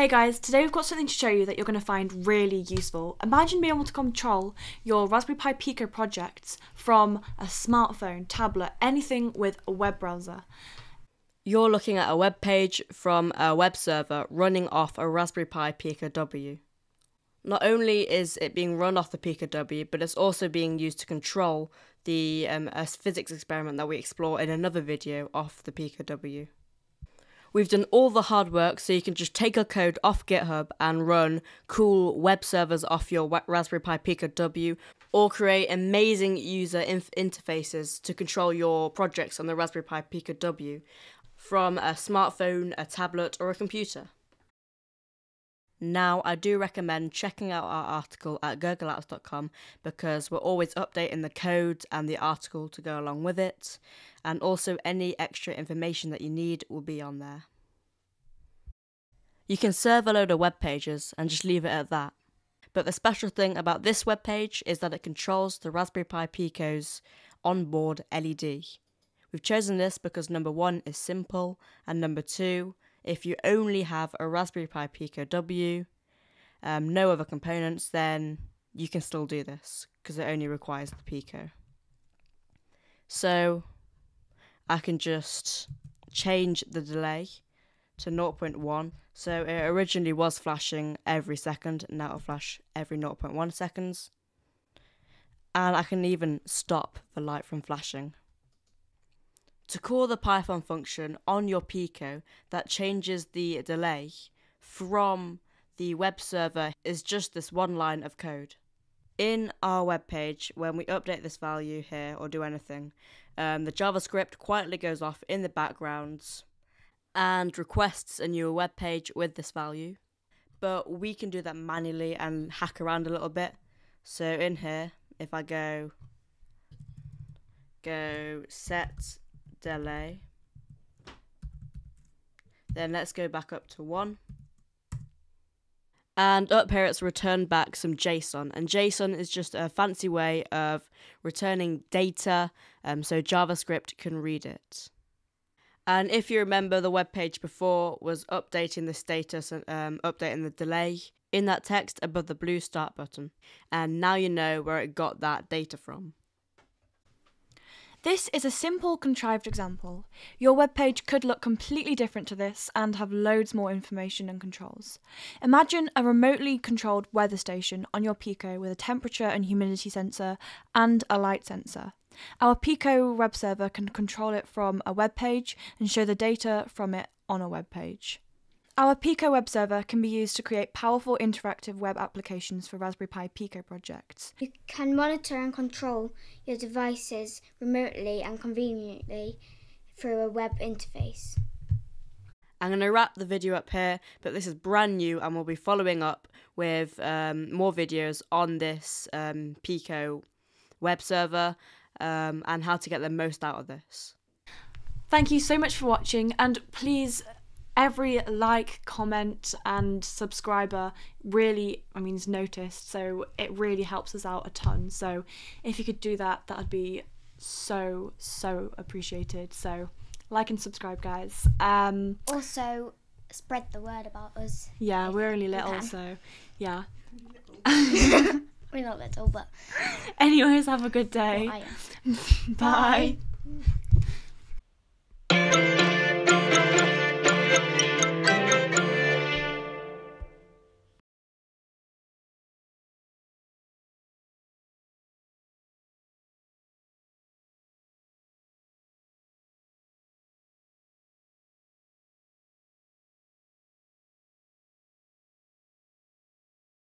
Hey guys, today we've got something to show you that you're going to find really useful. Imagine being able to control your Raspberry Pi Pico projects from a smartphone, tablet, anything with a web browser. You're looking at a web page from a web server running off a Raspberry Pi Pico W. Not only is it being run off the Pico W, but it's also being used to control the physics experiment that we explore in another video off the Pico W. We've done all the hard work, so you can just take our code off GitHub and run cool web servers off your Raspberry Pi Pico W, or create amazing user interfaces to control your projects on the Raspberry Pi Pico W from a smartphone, a tablet, or a computer. Now, I do recommend checking out our article at gurgleapps.com because we're always updating the code and the article to go along with it. And also any extra information that you need will be on there. You can serve a load of web pages and just leave it at that. But the special thing about this web page is that it controls the Raspberry Pi Pico's onboard LED. We've chosen this because number one is simple and number two, if you only have a Raspberry Pi Pico W, no other components, then you can still do this because it only requires the Pico. So I can just change the delay to 0.1. So it originally was flashing every second, now it'll flash every 0.1 seconds. And I can even stop the light from flashing. To call the Python function on your Pico that changes the delay from the web server is just this one line of code. In our web page, when we update this value here or do anything, the JavaScript quietly goes off in the background and requests a new web page with this value. But we can do that manually and hack around a little bit. So in here, if I go set delay, then let's go back up to 1, and up here it's returned back some JSON, and JSON is just a fancy way of returning data so JavaScript can read it. And if you remember, the web page before was updating the status and updating the delay in that text above the blue start button, and now you know where it got that data from. This is a simple, contrived example. Your webpage could look completely different to this and have loads more information and controls. Imagine a remotely controlled weather station on your Pico with a temperature and humidity sensor and a light sensor. Our Pico web server can control it from a webpage and show the data from it on a webpage. Our Pico web server can be used to create powerful interactive web applications for Raspberry Pi Pico projects. You can monitor and control your devices remotely and conveniently through a web interface. I'm going to wrap the video up here, but this is brand new and we'll be following up with more videos on this Pico web server and how to get the most out of this. Thank you so much for watching, and please, every like, comment and subscriber really, is noticed, so it really helps us out a ton. So if you could do that, that'd be so, so appreciated. So like and subscribe, guys. Also, spread the word about us. Yeah, we're only little, so yeah. We're not little, but... Anyways, have a good day. Well, I am. Bye.